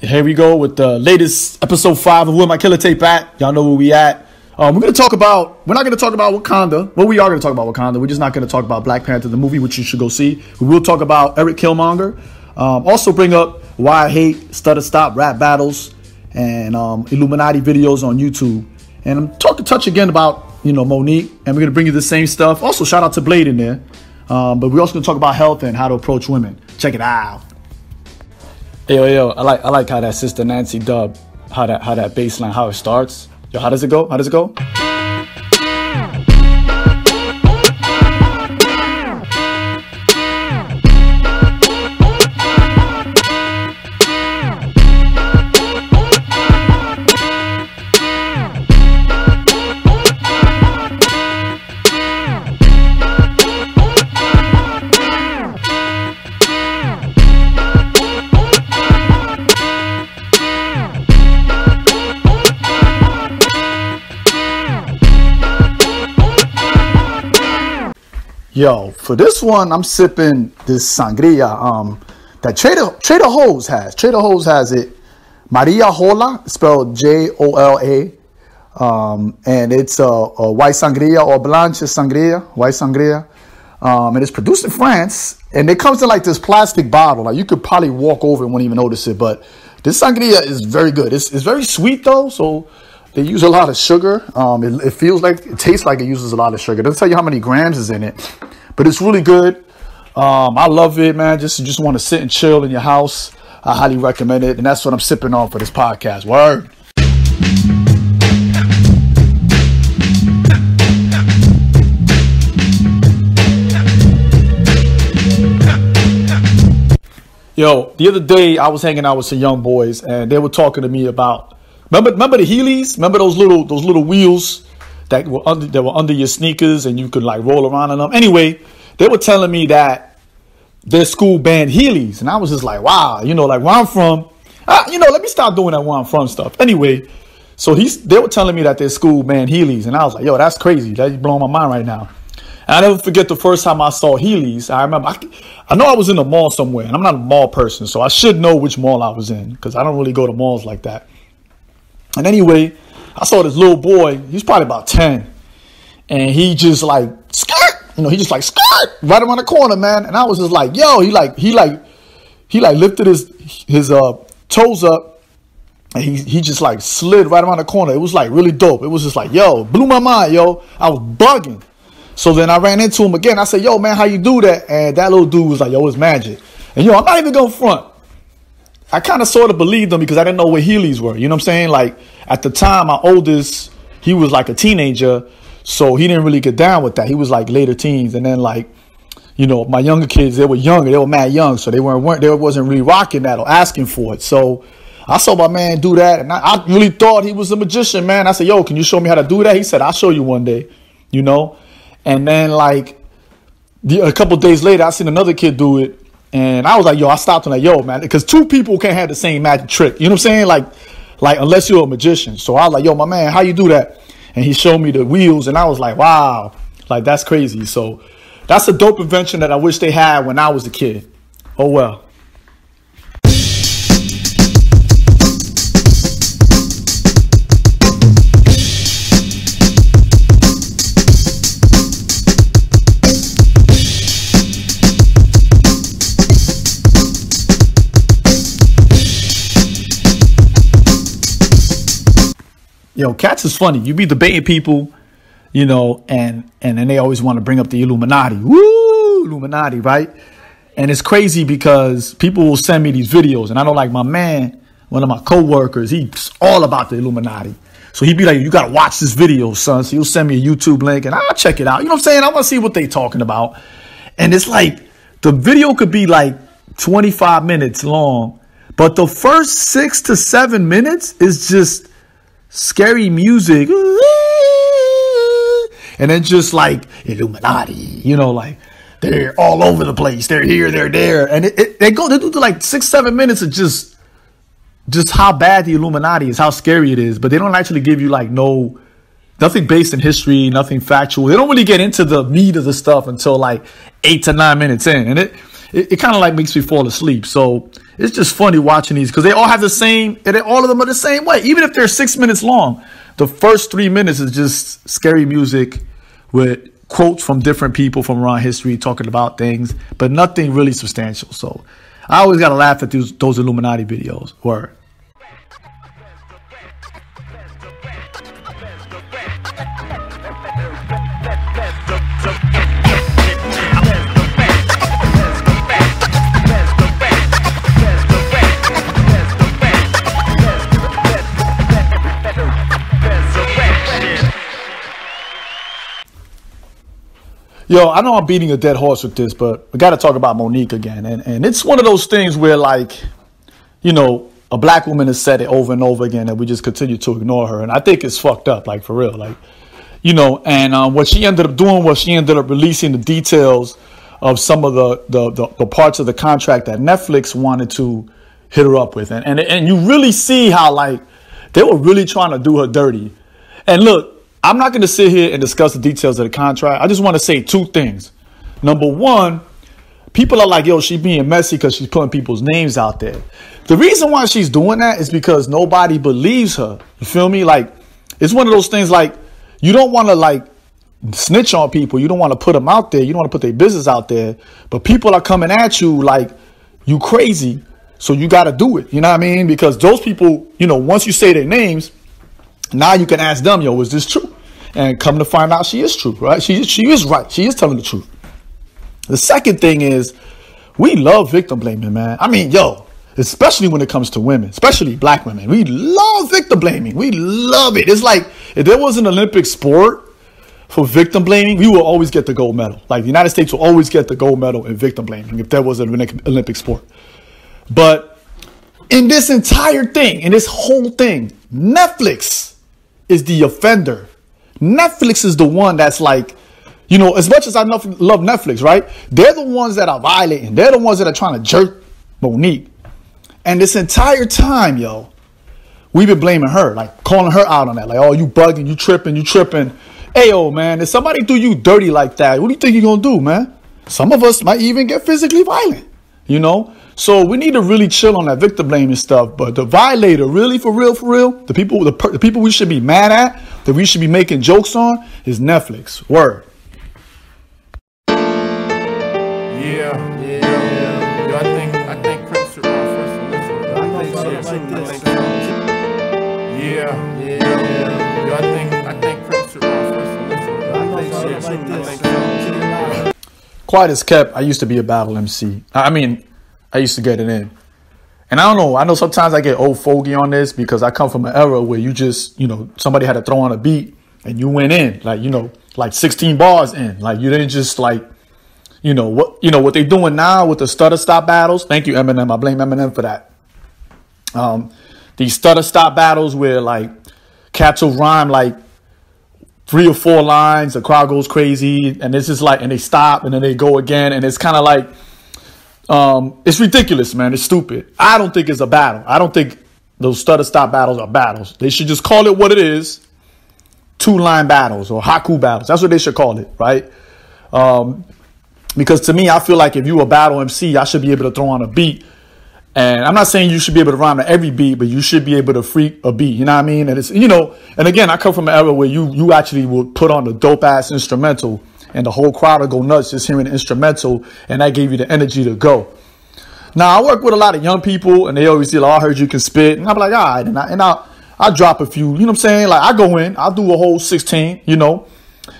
Here we go with the latest episode 5 of Where My Killa Tape At. Y'all know where we at. We're not going to talk about Wakanda. Well, we are going to talk about Wakanda. We're just not going to talk about Black Panther, the movie, which you should go see. We will talk about Erik Killmonger. Also bring up why I hate Stutter Stop rap battles and Illuminati videos on YouTube. And I'm touch again about, you know, Monique. And we're going to bring you the same stuff. Also, shout out to Blade in there. But we're also going to talk about health and how to approach women. Check it out. Yo, I like how that Sister Nancy dub, how that bass line, how it starts. Yo, how does it go? Yo, for this one, I'm sipping this sangria that Trader Hose has. Trader Hose has it. Maria Jola, spelled Jola. And it's a white sangria or blanche sangria, white sangria. And it's produced in France. And it comes in like this plastic bottle. Like you could probably walk over and wouldn't even notice it. But this sangria is very good. It's very sweet though. So they use a lot of sugar. It feels like, it tastes like it uses a lot of sugar. It doesn't tell you how many grams is in it. But it's really good. I love it, man. You just want to sit and chill in your house. I highly recommend it. And that's what I'm sipping on for this podcast. Word. Yo, the other day I was hanging out with some young boys and they were talking to me about, remember the Heelys? Remember those little wheels that were under your sneakers and you could like roll around on them? Anyway, they were telling me that their school banned Heelys. And I was just like, wow, you know, like where I'm from, let me stop doing that where I'm from stuff. Anyway, so they were telling me that their school banned Heelys. And I was like, yo, that's crazy. That's blowing my mind right now. And I never forget the first time I saw Heelys. I remember, I know I was in a mall somewhere and I'm not a mall person. So I should know which mall I was in because I don't really go to malls like that. And anyway, I saw this little boy, he's probably about 10, and he just like, skirt, you know, he just like, skirt, right around the corner, man. And I was just like, yo, he lifted his toes up, and he just like slid right around the corner. It was like really dope. It was just like, yo, blew my mind, yo. I was bugging. So then I ran into him again. I said, yo, man, how you do that? And that little dude was like, yo, it's magic. And yo, I'm not even gonna front. I kind of sort of believed them because I didn't know what Heelys were. You know what I'm saying? Like at the time, my oldest, he was like a teenager. So he didn't really get down with that. He was like later teens. And then like, you know, my younger kids, they were younger. They were mad young. So they wasn't really rocking that or asking for it. So I saw my man do that. And I really thought he was a magician, man. I said, yo, can you show me how to do that? He said, I'll show you one day, you know? And then like a couple of days later, I seen another kid do it. And I was like, yo, I stopped and like, yo, man, because two people can't have the same magic trick. You know what I'm saying? Like unless you're a magician. So I was like, yo, my man, how you do that? And he showed me the wheels and I was like, wow, like that's crazy. So that's a dope invention that I wish they had when I was a kid. Oh, well. Yo, cats is funny. You be debating people, you know, and then they always want to bring up the Illuminati. Woo, Illuminati, right? And it's crazy because people will send me these videos. And I know, like, my man, one of my coworkers, he's all about the Illuminati. So he'd be like, you got to watch this video, son. So he'll send me a YouTube link and I'll check it out. You know what I'm saying? I want to see what they talking about. And it's like the video could be like 25 minutes long. But the first 6 to 7 minutes is just scary music, and then just like Illuminati, you know, like they're all over the place, they're here, they're there, and they do like 6-7 minutes of just how bad the Illuminati is, how scary it is, but they don't actually give you like nothing based in history, nothing factual. They don't really get into the meat of the stuff until like 8 to 9 minutes in, and it it kind of like makes me fall asleep. So it's just funny watching these because they all have the same, and all of them are the same way. Even if they're 6 minutes long, the first 3 minutes is just scary music with quotes from different people from around history talking about things, but nothing really substantial. So I always got to laugh at those Illuminati videos. Word. Yo, I know I'm beating a dead horse with this, but we got to talk about Monique again. And it's one of those things where, like, you know, a black woman has said it over and over again, and we just continue to ignore her. And I think it's fucked up, like, for real. Like, you know, and what she ended up doing was she ended up releasing the details of some of the parts of the contract that Netflix wanted to hit her up with. And you really see how, like, they were really trying to do her dirty. And look, I'm not going to sit here and discuss the details of the contract. I just want to say two things. Number one, people are like, yo, she being messy because she's putting people's names out there. The reason why she's doing that is because nobody believes her. You feel me? Like, it's one of those things, like, you don't want to, like, snitch on people. You don't want to put them out there. You don't want to put their business out there. But people are coming at you like you crazy. So you got to do it. You know what I mean? Because those people, you know, once you say their names, now you can ask them, yo, is this true? And come to find out she is true, right? She is right. She is telling the truth. The second thing is, we love victim blaming, man. I mean, yo, especially when it comes to women, especially black women. We love victim blaming. We love it. It's like, if there was an Olympic sport for victim blaming, we will always get the gold medal. Like, the United States will always get the gold medal in victim blaming if there was an Olympic sport. But in this entire thing, in this whole thing, Netflix is the offender. Netflix is the one that's like, you know, as much as I love Netflix, right? They're the ones that are violating. They're the ones that are trying to jerk Monique. And this entire time, yo, we've been blaming her, like calling her out on that. Like, oh, you bugging, you tripping, you tripping. Ayo, man, if somebody do you dirty like that, what do you think you're going to do, man? Some of us might even get physically violent, you know? So we need to really chill on that victim blaming stuff. But the violator, really, for real, the people we should be mad at, that we should be making jokes on, is Netflix. Word. Yeah. Yo, I think Prince should run first. I think so. Yeah. Yo, I think Prince should run first. I think so. Quiet as kept. I used to be a battle MC. I used to get it in. And I don't know. I know sometimes I get old fogey on this because I come from an era where you just, you know, somebody had to throw on a beat and you went in, like, you know, like 16 bars in. Like, you didn't just, like, you know what they doing now with the stutter stop battles. Thank you, Eminem. I blame Eminem for that. These stutter stop battles where, like, cats will rhyme like 3 or 4 lines, the crowd goes crazy, and this is like, and they stop and then they go again, and it's kind of like, it's ridiculous, man. It's stupid. I don't think it's a battle. I don't think those stutter stop battles are battles. They should just call it what it is. 2-line battles or haku battles. That's what they should call it, right? Because to me, I feel like if you a battle MC, I should be able to throw on a beat. And I'm not saying you should be able to rhyme to every beat, but you should be able to freak a beat. You know what I mean? And it's, you know, and again, I come from an era where you actually would put on a dope ass instrumental, and the whole crowd will go nuts just hearing the instrumental, and that gave you the energy to go. Now, I work with a lot of young people, and they always say, oh, I heard you can spit. And I'm like, all right. And I drop a few, you know what I'm saying? Like, I go in, I'll do a whole 16, you know.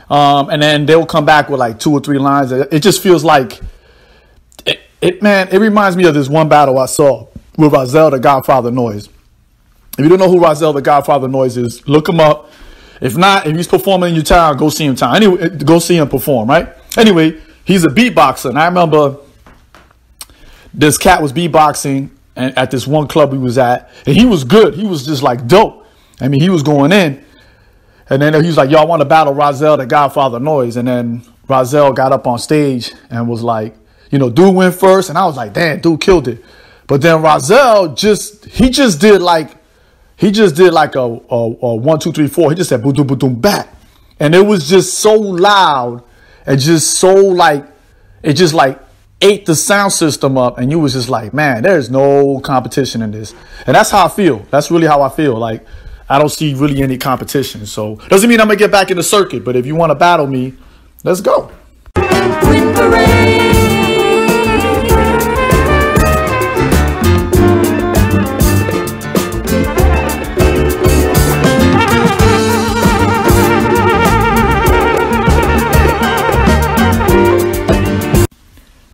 And then they'll come back with like 2 or 3 lines. It just feels like, it reminds me of this one battle I saw with Rozell the Godfather Noise. If you don't know who Rozell the Godfather Noise is, look him up. If not, if he's performing in your town, go see him Anyway, go see him perform, right? Anyway, he's a beatboxer. And I remember this cat was beatboxing at this one club we was at. And he was good. He was just like dope. I mean, he was going in. And then he was like, yo, I want to battle Rozell the Godfather Noise. And then Rozell got up on stage and was like, you know, dude went first. And I was like, damn, dude killed it. But then Rozell just did like a 1, 2, 3, 4. He just said boom, boom, boom, boom, back. And it was just so loud and just so like, it just like ate the sound system up, and you was just like, man, there's no competition in this. And that's how I feel. That's really how I feel. Like, I don't see really any competition. So doesn't mean I'm gonna get back in the circuit, but if you want to battle me, let's go.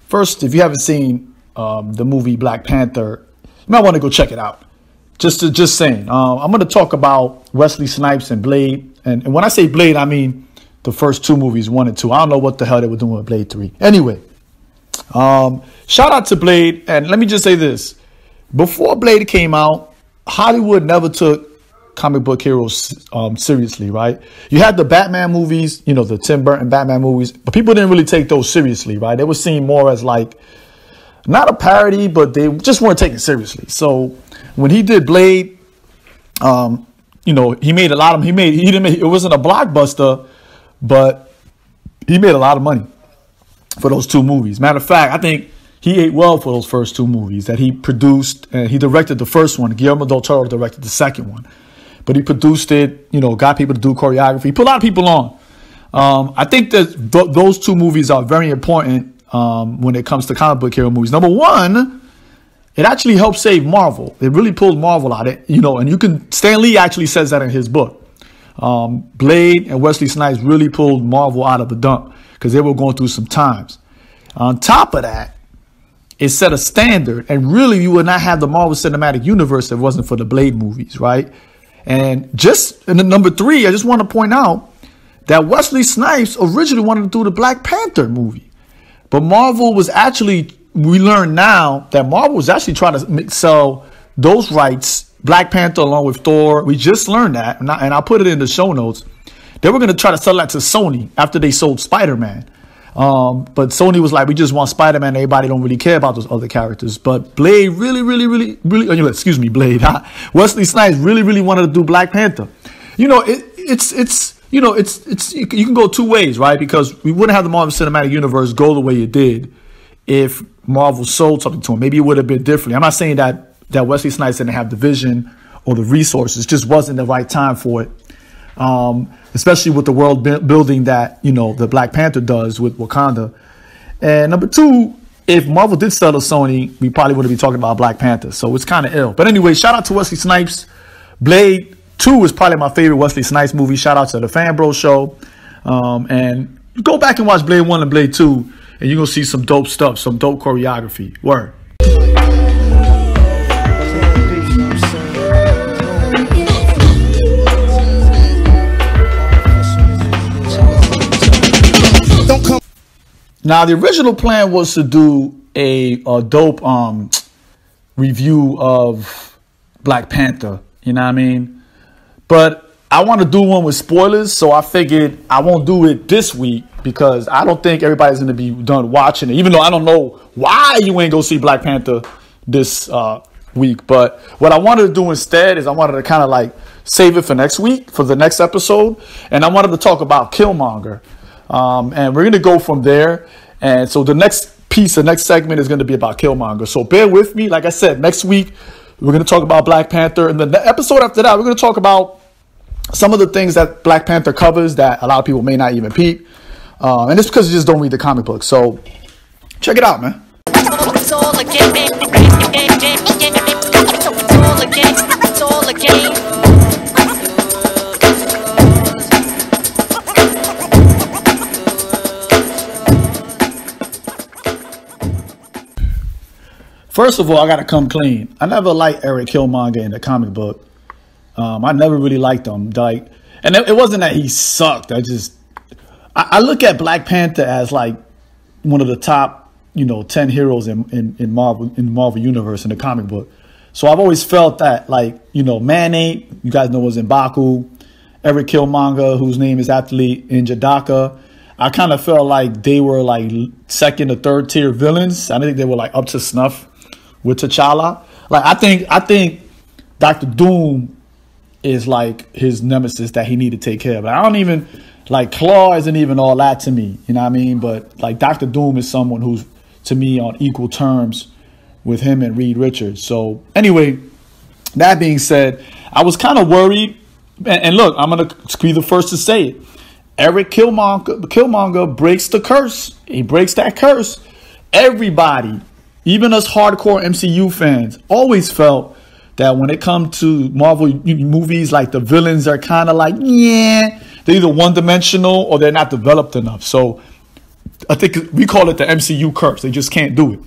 First, if you haven't seen the movie Black Panther, you might want to go check it out. Just saying, I'm going to talk about Wesley Snipes and Blade. And when I say Blade, I mean the first two movies, 1 and 2. I don't know what the hell they were doing with Blade 3. Anyway, shout out to Blade. And let me just say this. Before Blade came out, Hollywood never took comic book heroes seriously, right? You had the Batman movies, you know, the Tim Burton Batman movies, but people didn't really take those seriously, right? They were seen more as like, not a parody, but they just weren't taken seriously. So when he did Blade, you know, he made a lot of, it wasn't a blockbuster, but he made a lot of money for those two movies. Matter of fact, I think he ate well for those first two movies that he produced, and he directed the first one. Guillermo del Toro directed the second one. But he produced it, you know, got people to do choreography. He put a lot of people on. I think that those two movies are very important when it comes to comic book hero movies. Number one, it actually helped save Marvel. It really pulled Marvel out. It, you know, and you can, Stan Lee actually says that in his book. Blade and Wesley Snipes really pulled Marvel out of the dump because they were going through some times. On top of that, it set a standard. And really, you would not have the Marvel Cinematic Universe if it wasn't for the Blade movies, right? And just in the number 3, I just want to point out that Wesley Snipes originally wanted to do the Black Panther movie. But Marvel was actually, we learn now that Marvel was actually trying to sell those rights, Black Panther along with Thor. We just learned that, and I'll put it in the show notes. They were going to try to sell that to Sony after they sold Spider-Man. But Sony was like, we just want Spider-Man. Everybody don't really care about those other characters. But Blade really, excuse me, Blade. Wesley Snipes really wanted to do Black Panther. You know, you can go two ways, right? Because we wouldn't have the Marvel Cinematic Universe go the way it did if Marvel sold something to him. Maybe it would have been differently. I'm not saying that Wesley Snipes didn't have the vision or the resources. It just wasn't the right time for it. Especially with the world building that, you know, the Black Panther does with Wakanda. And number 2, if Marvel did sell to Sony, we probably wouldn't be talking about Black Panther. So it's kind of ill. But anyway, shout out to Wesley Snipes. Blade 2 is probably my favorite Wesley Snipes movie. Shout out to the Fan Bro Show. And go back and watch Blade 1 and Blade 2, and you're going to see some dope stuff, some dope choreography. Word. Now, the original plan was to do a dope review of Black Panther, you know what I mean? But I want to do one with spoilers, so I figured I won't do it this week because I don't think everybody's going to be done watching it, even though I don't know why you ain't go see Black Panther this week. But what I wanted to do instead is I wanted to kind of like save it for next week, for the next episode, and I wanted to talk about Killmonger. And we're going to go from there. And so the next piece, the next segment is going to be about Killmonger. So bear with me. Like I said, next week, we're going to talk about Black Panther. And the episode after that, we're going to talk about some of the things that Black Panther covers that a lot of people may not even peep. And it's because you just don't read the comic book. So check it out, man. First of all, I got to come clean. I never liked Erik Killmonger in the comic book. I never really liked him. Like, and it wasn't that he sucked. I look at Black Panther as like one of the top, you know, 10 heroes in Marvel Universe in the comic book. So I've always felt that, like, you know, Man-Ape, you guys know was in Baku, Erik Killmonger, whose name is aptly in Njadaka. I kind of felt like they were like 2nd or 3rd tier villains. I didn't think they were like up to snuff with T'Challa. Like, I think Dr. Doom is like his nemesis that he need to take care of. But I don't even, like, Claw isn't even all that to me, you know what I mean? But like Dr. Doom is someone who's to me on equal terms with him and Reed Richards. So anyway, that being said, I was kind of worried. And look, I'm going to be the first to say it. Erik Killmonger breaks the curse. He breaks that curse. Everybody, even us hardcore MCU fans, always felt that when it comes to Marvel movies, like the villains are kind of like, yeah, they're either one-dimensional or they're not developed enough. So I think we call it the MCU curse. They just can't do it.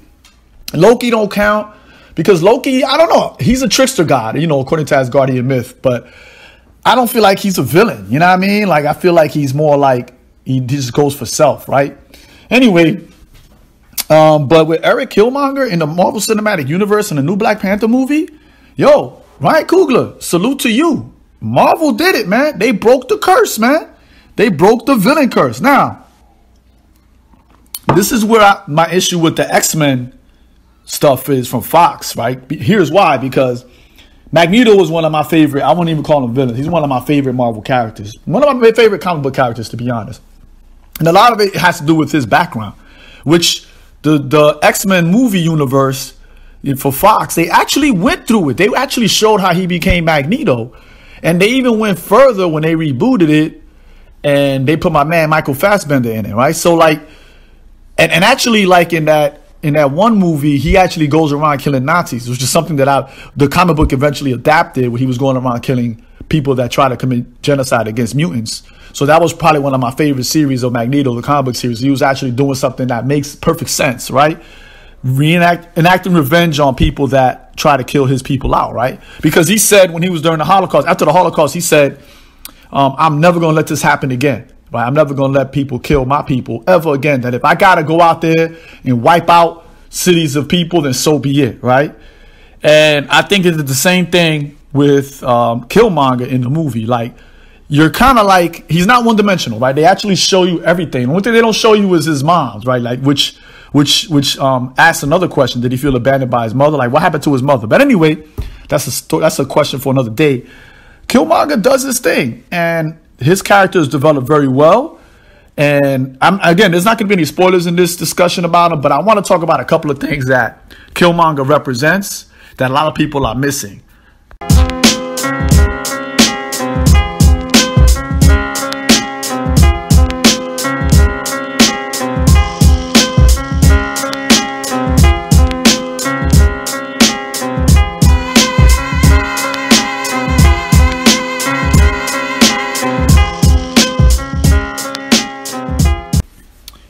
Loki don't count because Loki, I don't know, he's a trickster god, you know, according to Asgardian myth, but I don't feel like he's a villain, you know what I mean? Like, I feel like he's more like he just goes for self, right? Anyway, but with Erik Killmonger in the Marvel Cinematic Universe and the new Black Panther movie, yo, Ryan Coogler, salute to you. Marvel did it, man. They broke the curse, man. They broke the villain curse. Now, this is where my issue with the X-Men stuff is from Fox, right? Here's why, because Magneto was one of my favorite, I wouldn't even call him villains. He's one of my favorite Marvel characters. One of my favorite comic book characters, to be honest. And a lot of it has to do with his background, which the X-Men movie universe for Fox, they actually went through it. They actually showed how he became Magneto. And they even went further when they rebooted it and they put my man Michael Fassbender in it, right? So like, and actually like in that one movie, he actually goes around killing Nazis, which is something that the comic book eventually adapted where he was going around killing people that try to commit genocide against mutants. So that was probably one of my favorite series of Magneto, the comic book series. He was actually doing something that makes perfect sense, right? Enacting revenge on people that try to kill his people out, right? Because he said when he was during the Holocaust, after the Holocaust, he said, I'm never going to let this happen again. Right? I'm never going to let people kill my people ever again. That if I got to go out there and wipe out cities of people, then so be it, right? And I think it's the same thing with Killmonger in the movie. Like, you're kind of like, he's not one-dimensional, right? They actually show you everything. The only thing they don't show you is his mom's, right? Like, which asks another question. Did he feel abandoned by his mother? Like, what happened to his mother? But anyway, that's a question for another day. Killmonger does his thing, and his character is developed very well. And again, there's not going to be any spoilers in this discussion about him, but I want to talk about a couple of things that Killmonger represents that a lot of people are missing.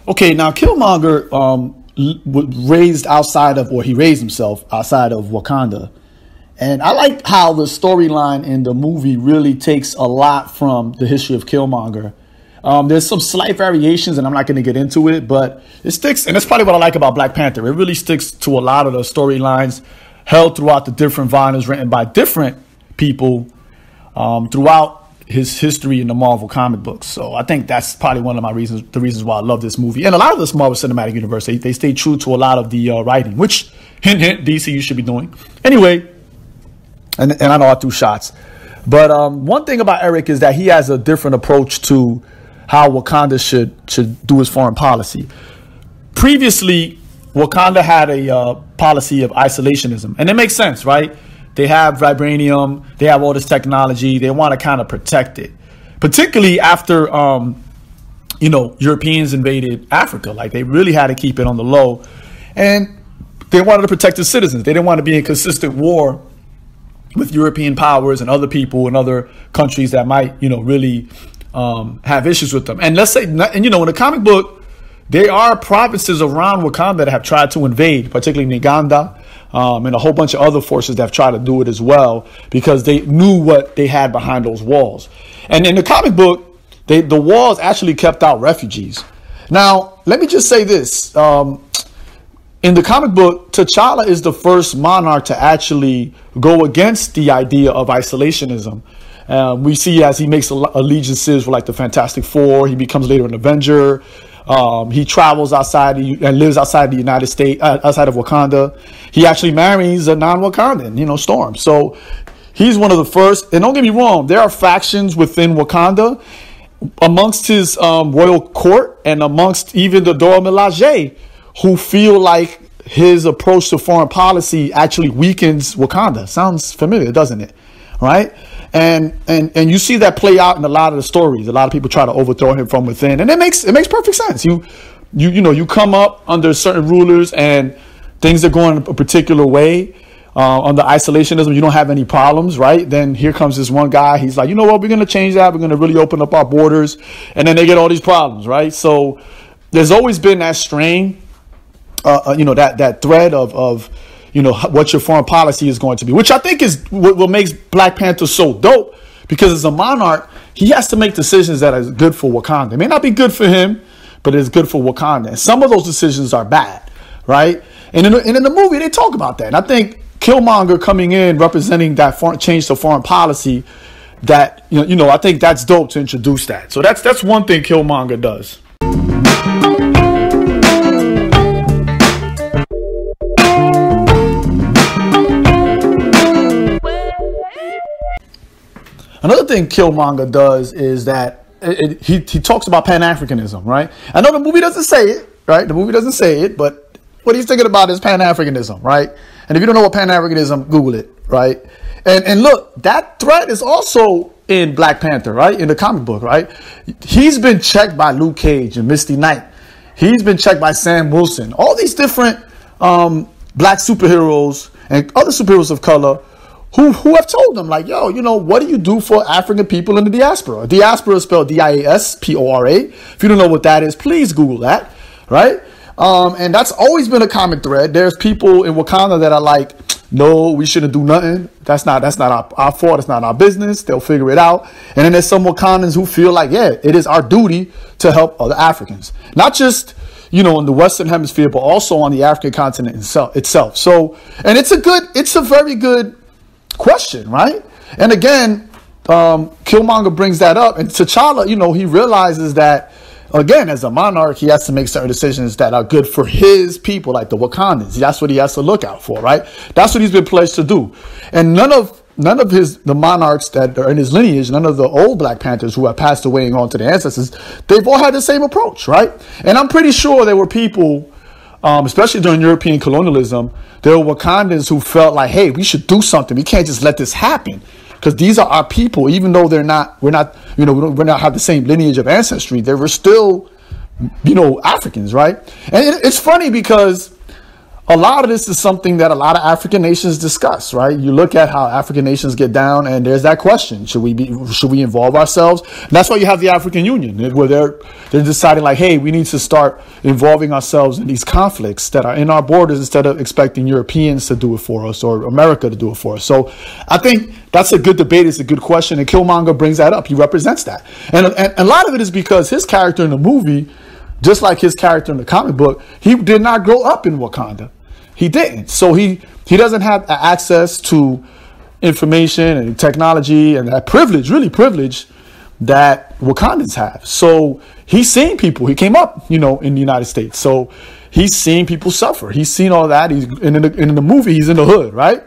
Okay, now Killmonger he raised himself outside of Wakanda. And I like how the storyline in the movie really takes a lot from the history of Killmonger. There's some slight variations, and I'm not going to get into it, but it sticks. And that's probably what I like about Black Panther. It really sticks to a lot of the storylines held throughout the different volumes written by different people throughout his history in the Marvel comic books. So I think that's probably one of my reasons, the reasons why I love this movie. And a lot of this Marvel Cinematic Universe, they stay true to a lot of the writing, which, hint, hint, DC, you should be doing. Anyway, and I know I threw shots. But one thing about Erik is that he has a different approach to how Wakanda should do his foreign policy. Previously, Wakanda had a policy of isolationism. And it makes sense, right? They have vibranium. They have all this technology. They want to kind of protect it, particularly after, Europeans invaded Africa. Like, they really had to keep it on the low, and they wanted to protect the citizens. They didn't want to be in consistent war with European powers and other people and other countries that might, really have issues with them. And let's say, in the comic book, there are provinces around Wakanda that have tried to invade, particularly Uganda. And a whole bunch of other forces that have tried to do it as well, because they knew what they had behind those walls. And in the comic book, the walls actually kept out refugees. Now, let me just say this. In the comic book, T'Challa is the first monarch to actually go against the idea of isolationism. We see as he makes allegiances with like the Fantastic Four. He becomes later an Avenger. He travels outside and lives outside the United States, outside of Wakanda. He actually marries a non-Wakandan, Storm. So he's one of the first. And don't get me wrong, there are factions within Wakanda amongst his royal court and amongst even the Dora Milaje, who feel like his approach to foreign policy actually weakens Wakanda. Sounds familiar, doesn't it? Right? And you see that play out in a lot of the stories. A lot of people try to overthrow him from within, and it makes perfect sense. You come up under certain rulers and things are going a particular way. Under isolationism, you don't have any problems, right? Then here comes this one guy. He's like, you know what? We're going to change that. We're going to really open up our borders. And then they get all these problems, right? So there's always been that strain, that thread of what your foreign policy is going to be, which I think is what makes Black Panther so dope, because as a monarch, he has to make decisions that are good for Wakanda. It may not be good for him, but it's good for Wakanda. And some of those decisions are bad, right? And in the movie, they talk about that. And I think Killmonger coming in, representing that foreign change to foreign policy, that, I think that's dope to introduce that. So that's one thing Killmonger does. Another thing Killmonger does is that he talks about Pan-Africanism, right? I know the movie doesn't say it, right? The movie doesn't say it, but what he's thinking about is Pan-Africanism, right? And if you don't know what Pan-Africanism, Google it, right? And look, that threat is also in Black Panther, right? In the comic book, right? He's been checked by Luke Cage and Misty Knight. He's been checked by Sam Wilson. All these different black superheroes and other superheroes of color who have told them, like, yo, what do you do for African people in the diaspora? Diaspora is spelled D-I-A-S-P-O-R-A. If you don't know what that is, please Google that, right? And that's always been a common thread. There's people in Wakanda that are like, no, we shouldn't do nothing. That's not our fault. It's not our business. They'll figure it out. And then there's some Wakandans who feel like, yeah, it is our duty to help other Africans. Not just, in the Western Hemisphere, but also on the African continent itself. So, and it's a very good question, right? And again, Killmonger brings that up, and T'Challa, he realizes that, again, as a monarch, he has to make certain decisions that are good for his people, like the Wakandans. That's what he has to look out for, right? That's what he's been pledged to do. And none of the monarchs that are in his lineage, none of the old Black Panthers who have passed away and gone to their ancestors, they've all had the same approach, right? And I'm pretty sure there were people, especially during European colonialism, there were Wakandans who felt like, hey, we should do something. We can't just let this happen, because these are our people. Even though we're not have the same lineage of ancestry, they were still, Africans, right? And it's funny because a lot of this is something that a lot of African nations discuss, right? You look at how African nations get down, and there's that question: should we involve ourselves? And that's why you have the African Union, where they're deciding, like, hey, we need to start involving ourselves in these conflicts that are in our borders, instead of expecting Europeans to do it for us or America to do it for us. So I think that's a good debate. It's a good question, and Killmonger brings that up. He represents that, and a lot of it is because his character in the movie, just like his character in the comic book, he did not grow up in Wakanda. He didn't. So he doesn't have access to information and technology and that privilege, really privilege, that Wakandans have. So he's seen people. He came up, in the United States. So he's seen people suffer. He's seen all that. In the movie, he's in the hood, right?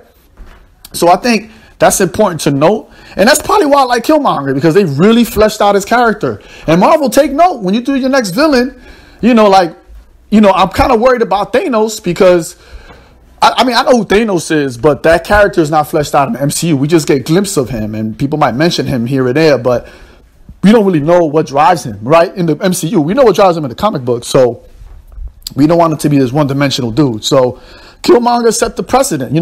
So I think that's important to note. And that's probably why I like Killmonger, because they really fleshed out his character. And Marvel, take note. When you do your next villain, I'm kind of worried about Thanos, because I mean, I know who Thanos is, but that character is not fleshed out in the MCU. We just get glimpses of him, and people might mention him here and there, but we don't really know what drives him, right? In the MCU, we know what drives him in the comic book, so we don't want him to be this one-dimensional dude. So Killmonger set the precedent.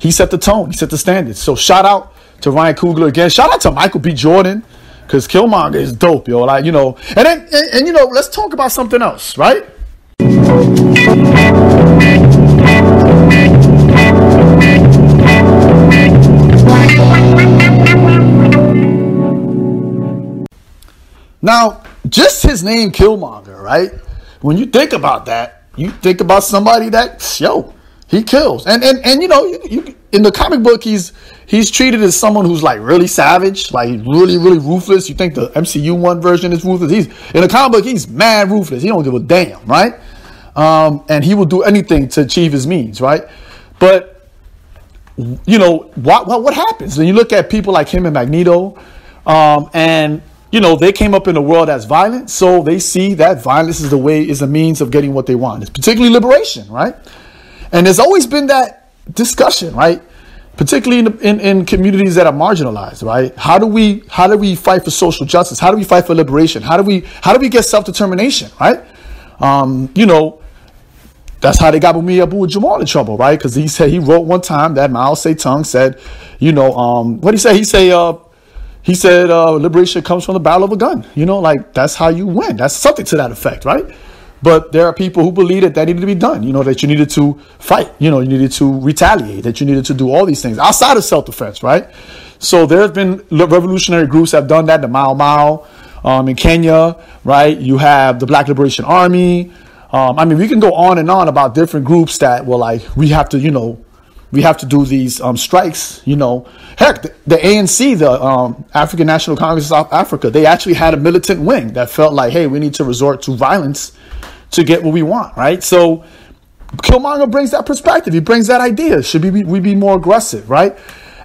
He set the tone. He set the standards. So shout out to Ryan Coogler again. Shout out to Michael B. Jordan, because Killmonger is dope, yo. Like, And let's talk about something else, right? Now, just his name Killmonger, right? When you think about that, you think about somebody that, yo, he kills. And you, in the comic book, he's treated as someone who's like really savage, like really, really ruthless. You think the MCU one version is ruthless? In the comic book, he's mad ruthless. He don't give a damn, right? And he will do anything to achieve his means, right? But, what happens when you look at people like him and Magneto, and you know, they came up in a world that's violent, so they see that violence is the way, is a means of getting what they want. It's particularly liberation, right? And there's always been that discussion, right? Particularly in communities that are marginalized, right? How do we fight for social justice? How do we fight for liberation? How do we get self-determination, right? You know, that's how they got Bumi Abdul-Jamal in trouble, right? Because he said, he wrote one time that Mao Zedong said, you know, what did he say? He said liberation comes from the barrel of a gun. You know, like, that's how you win. That's something to that effect, right? But there are people who believe that that needed to be done, you know, that you needed to fight, you know, you needed to retaliate, that you needed to do all these things outside of self-defense, right? So there have been revolutionary groups that have done that, the Mau Mau in Kenya, right? You have the Black Liberation Army. I mean, we can go on and on about different groups that were like, we have to, you know, we have to do these strikes, you know. Heck, the ANC, the African National Congress of South Africa, they actually had a militant wing that felt like, hey, we need to resort to violence to get what we want, right? So Killmonger brings that perspective. He brings that idea. Should we be more aggressive, right?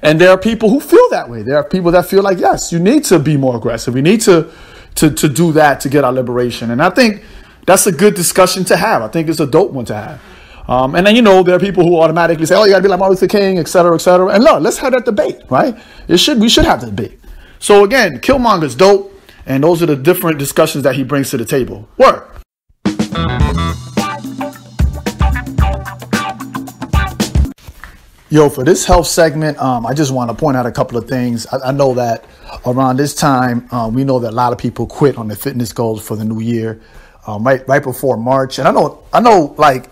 And there are people who feel that way. There are people that feel like, yes, you need to be more aggressive. We need to do that to get our liberation. And I think that's a good discussion to have. I think it's a dope one to have. And then, you know, there are people who automatically say, oh, you got to be like Martin Luther King, et cetera, et cetera. And look, let's have that debate, right? We should have that debate. So again, Killmonger's dope. And those are the different discussions that he brings to the table. Word. Yo, for this health segment, I just want to point out a couple of things. I know that around this time, we know that a lot of people quit on their fitness goals for the new year, right before March. And I know, like,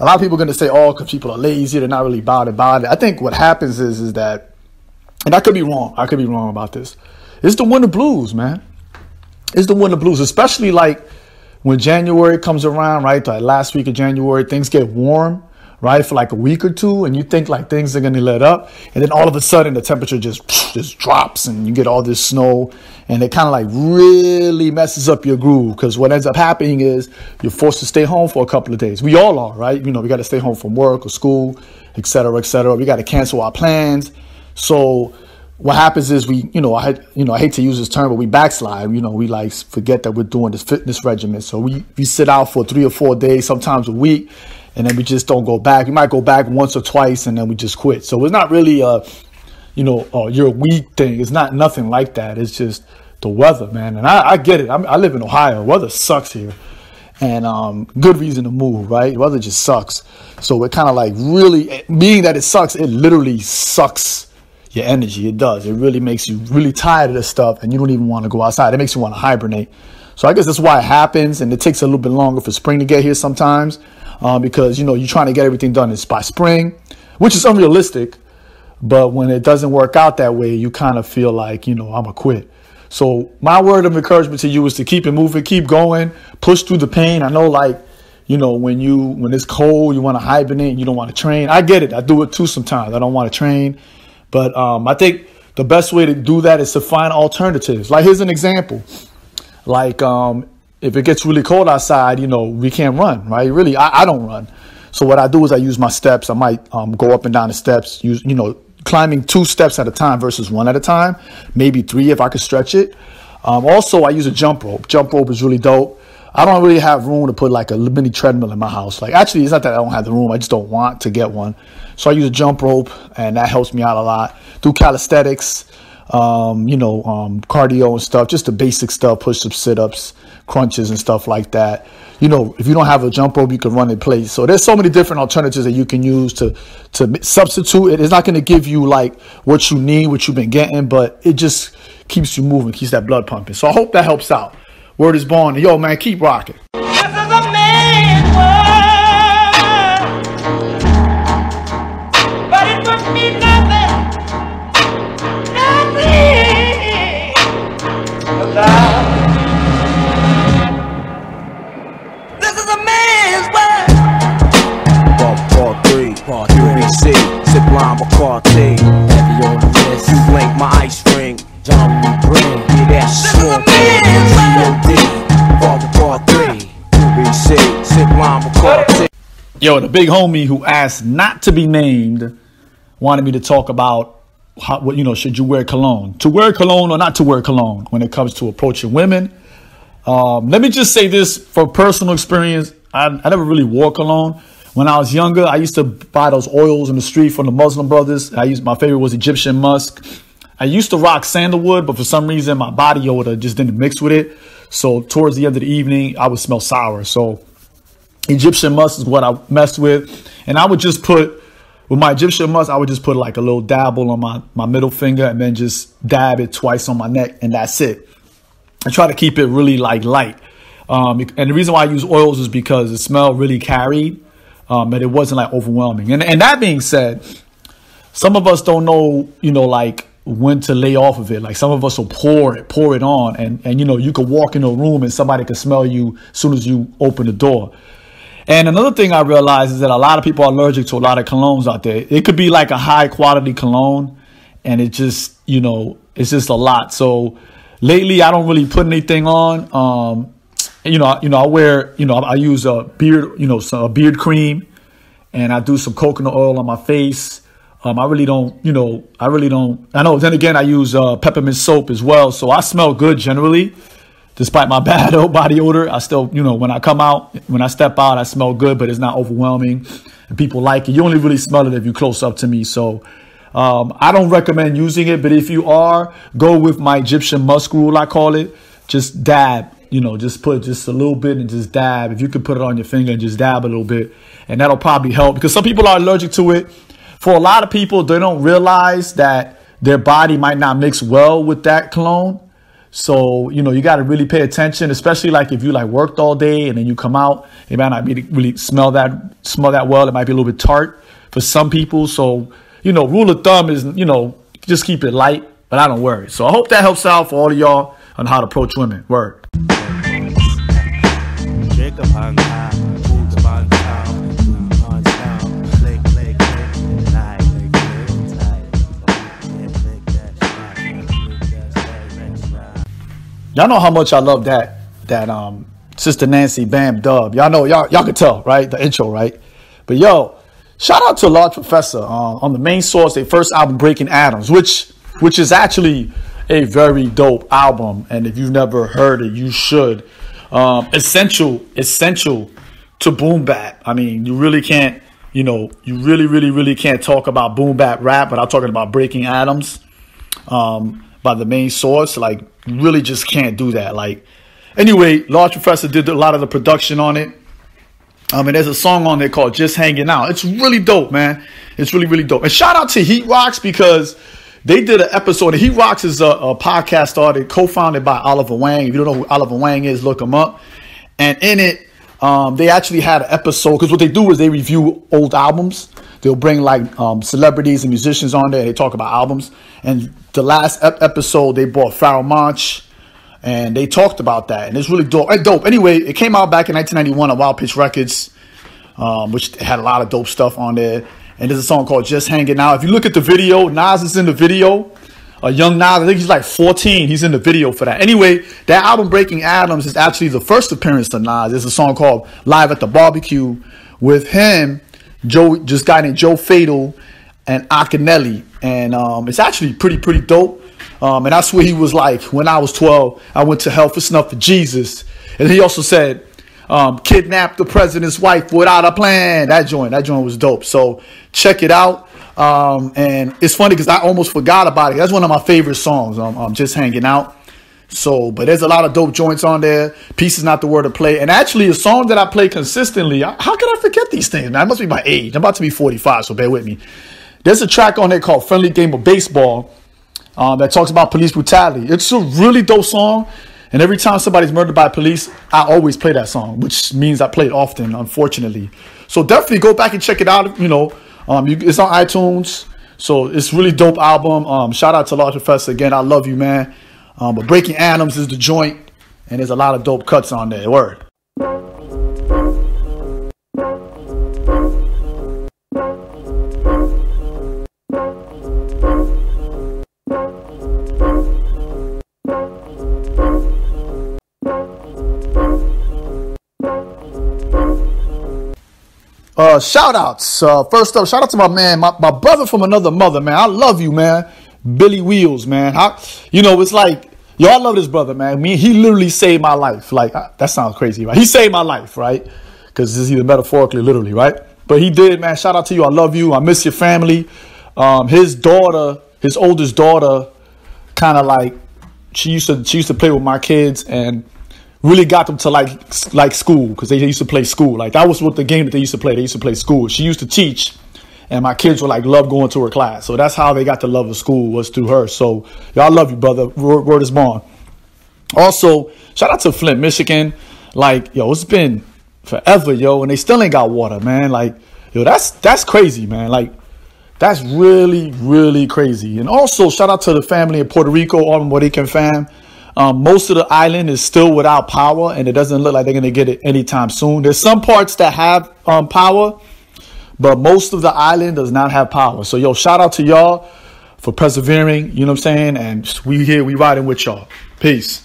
a lot of people are going to say, oh, because people are lazy, they're not really bothered by it. I think what happens is that, and I could be wrong about this, it's the winter blues, man. It's the winter blues, especially like when January comes around, right? Like last week of January, things get warm, right, for like a week or two, and you think like things are going to let up, and then all of a sudden the temperature just drops and you get all this snow, and it kind of like really messes up your groove, because what ends up happening is you're forced to stay home for a couple of days. We all are, right? You know, we got to stay home from work or school, et cetera, et cetera. We got to cancel our plans. So what happens is we, you know, I hate to use this term, but we backslide. You know, we like forget that we're doing this fitness regimen. So we sit out for 3 or 4 days, sometimes a week, and then we just don't go back. We might go back once or twice, and then we just quit. So it's not really a, you know, you're weak thing. It's not nothing like that. It's just the weather, man. And I get it. I live in Ohio. Weather sucks here. And good reason to move, right? Weather just sucks. So it kind of like really, being that it sucks, it literally sucks your energy. It does. It really makes you really tired of this stuff, and you don't even want to go outside. It makes you want to hibernate. So I guess that's why it happens, and it takes a little bit longer for spring to get here sometimes. Because, you know, you're trying to get everything done by spring, which is unrealistic. But when it doesn't work out that way, you kind of feel like, you know, I'm a quit. So my word of encouragement to you is to keep it moving, keep going, push through the pain. I know, like, you know, when it's cold, you want to hibernate and you don't want to train. I get it. I do it too sometimes. I don't want to train. But I think the best way to do that is to find alternatives. Like, here's an example. Like, if it gets really cold outside, you know, we can't run, right? Really, I don't run. So what I do is I use my steps. I might go up and down the steps, you know, climbing 2 steps at a time versus 1 at a time, maybe 3 if I could stretch it. Also, I use a jump rope. Jump rope is really dope. I don't really have room to put like a mini treadmill in my house. Like, actually, it's not that I don't have the room. I just don't want to get one. So I use a jump rope, and that helps me out a lot. Do calisthenics, you know, cardio and stuff, just the basic stuff, push-ups, sit-ups, crunches and stuff like that. You know, if you don't have a jump rope, you can run in place. So there's so many different alternatives that you can use to substitute it. It's not going to give you like what you need, what you've been getting, but it just keeps you moving, keeps that blood pumping. So I hope that helps out. Word is born. Yo, man, keep rocking. See, sublime McCarthy, heavy on the list. You blink my ice ring, John Green. Yeah, that's strong. G.O.D. Father Part 3. UBC, sublime McCarthy. Yo, the big homie who asked not to be named wanted me to talk about how, what, you know, should you wear cologne, to wear cologne or not to wear cologne when it comes to approaching women. Let me just say this for personal experience. I never really wore cologne. When I was younger, I used to buy those oils in the street from the Muslim brothers. My favorite was Egyptian musk. I used to rock sandalwood, but for some reason, my body odor just didn't mix with it. So towards the end of the evening, I would smell sour. So Egyptian musk is what I messed with. And I would just put, with my Egyptian musk, I would just put like a little dabble on my middle finger and then just dab it twice on my neck. And that's it. I try to keep it really like light. And the reason why I use oils is because the smell really carried. And it wasn't like overwhelming. And that being said, some of us don't know, you know, like when to lay off of it. Like some of us will pour it on. And you know, you could walk in a room and somebody could smell you as soon as you open the door. And another thing I realized is that a lot of people are allergic to a lot of colognes out there. It could be like a high quality cologne and it just, you know, it's just a lot. So lately I don't really put anything on. You know, I wear, you know, I use a beard, you know, a beard cream, and I do some coconut oil on my face. I really don't, you know, I know. Then again, I use peppermint soap as well. So I smell good generally, despite my bad old body odor. I still, you know, when I come out, when I step out, I smell good, but it's not overwhelming. And people like it. You only really smell it if you're close up to me. So I don't recommend using it. But if you are, go with my Egyptian musk rule, I call it. Just dab. You know, just put just a little bit and just dab. If you could put it on your finger and just dab a little bit, and that'll probably help because some people are allergic to it. For a lot of people, they don't realize that their body might not mix well with that cologne. So, you know, you got to really pay attention, especially like if you like worked all day and then you come out, it might not be really smell that well. It might be a little bit tart for some people. So, you know, rule of thumb is, you know, just keep it light, but I don't worry. So I hope that helps out for all of y'all on how to approach women. Word. Y'all know how much I love that Sister Nancy Bam Dub. Y'all know, y'all could tell, right? The intro, right? But yo, shout out to Large Professor on the Main Source, their first album, Breaking Atoms, which is actually a very dope album. And if you've never heard it, you should. Essential to boom bap. I mean, you really can't, you know, you really can't talk about boom bap rap without talking about Breaking Atoms by the Main Source. Like, you really just can't do that. Like, anyway, Large Professor did a lot of the production on it. And there's a song on there called Just Hanging Out. It's really dope, man. It's really dope. And shout out to Heat Rocks because they did an episode. Heat Rocks is a podcast started, co-founded by Oliver Wang. If you don't know who Oliver Wang is, look him up. And in it, they actually had an episode. Because what they do is they review old albums. They'll bring like celebrities and musicians on there. They talk about albums. And the last episode, they brought Pharoah Monch. And they talked about that. And it's really dope. Anyway, it came out back in 1991 on Wild Pitch Records, which had a lot of dope stuff on there. And there's a song called Just Hanging Out. If you look at the video, Nas is in the video. Young Nas, I think he's like 14. He's in the video for that. Anyway, that album Breaking Atoms is actually the first appearance of Nas. There's a song called Live at the Barbecue with him, this guy named Joe Fatal, and Akineli. And it's actually pretty dope. And that's where he was like, when I was 12, I went to hell for snuff for Jesus. And he also said, kidnapped the president's wife without a plan. That joint was dope. So check it out. And it's funny because I almost forgot about it. That's one of my favorite songs. I'm Just Hanging Out. So, but there's a lot of dope joints on there. Peace is not the word to play. And actually a song that I play consistently. How could I forget these things? Now, it must be my age. I'm about to be 45, so bear with me. There's a track on there called Friendly Game of Baseball that talks about police brutality. It's a really dope song. And every time somebody's murdered by police, I always play that song, which means I play it often, unfortunately. So definitely go back and check it out. You know, it's on iTunes. So it's really dope album. Shout out to Large Professor again. I love you, man. But Breaking Atoms is the joint, and there's a lot of dope cuts on there. Word. Shout outs. First up, shout out to my man, my brother from another mother, man. I love you, man. Billy Wheels, man. It's like, y'all love this brother, man. He literally saved my life. Like, that sounds crazy, right? He saved my life, right? Because this is either metaphorically, literally, right? But he did, man. Shout out to you. I love you. I miss your family. His daughter, his oldest daughter, kind of like, she used to play with my kids and really got them to like school, because they used to play school. Like, that was what the game that they used to play. They used to play school. She used to teach, and my kids would, like, love going to her class. So that's how they got to love the school, was through her. So, y'all love you, brother. Word is born. Also, shout out to Flint, Michigan. Like, yo, it's been forever, yo, and they still ain't got water, man. Like, yo, that's crazy, man. Like, that's really, really crazy. And also, shout out to the family in Puerto Rico, all them Mohican fam. Most of the island is still without power, and it doesn't look like they're going to get it anytime soon. There's some parts that have power, but most of the island does not have power. So, yo, shout out to y'all for persevering. You know what I'm saying? And we here, we riding with y'all. Peace.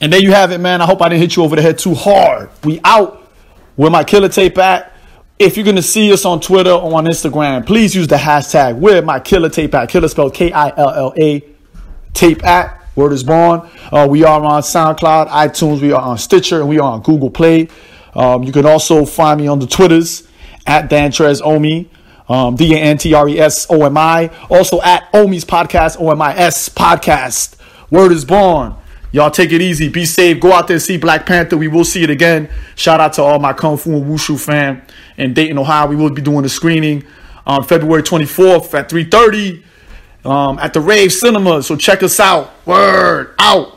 And there you have it, man. I hope I didn't hit you over the head too hard. We out. Where My Killa Tape At. If you're going to see us on Twitter or on Instagram, please use the hashtag Where My Killa Tape At. Killa spelled K-I-L-L-A. Tape At. Word is born. We are on SoundCloud, iTunes. We are on Stitcher. And we are on Google Play. You can also find me on the Twitters. At DanTresOmi. D-A-N-T-R-E-S-O-M-I. Also at Omi's Podcast. O-M-I-S Podcast. Word is born. Y'all take it easy. Be safe. Go out there and see Black Panther. We will see it again. Shout out to all my Kung Fu and Wushu fam in Dayton, Ohio. We will be doing the screening on February 24th at 3:30 at the Rave Cinema. So check us out. Word out.